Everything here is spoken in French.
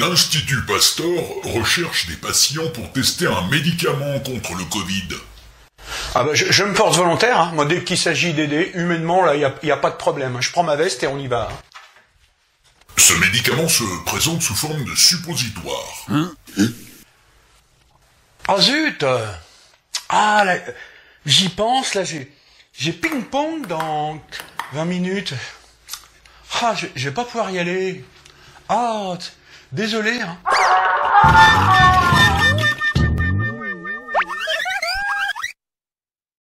L'Institut Pasteur recherche des patients pour tester un médicament contre le Covid. Ah bah je me porte volontaire, hein. Moi dès qu'il s'agit d'aider, humainement, là, il n'y a pas de problème. Je prends ma veste et on y va. Ce médicament se présente sous forme de suppositoire. Oh zut! Ah, j'y pense, là, j'ai ping-pong dans 20 minutes. Ah, je vais pas pouvoir y aller. Ah, désolé, hein.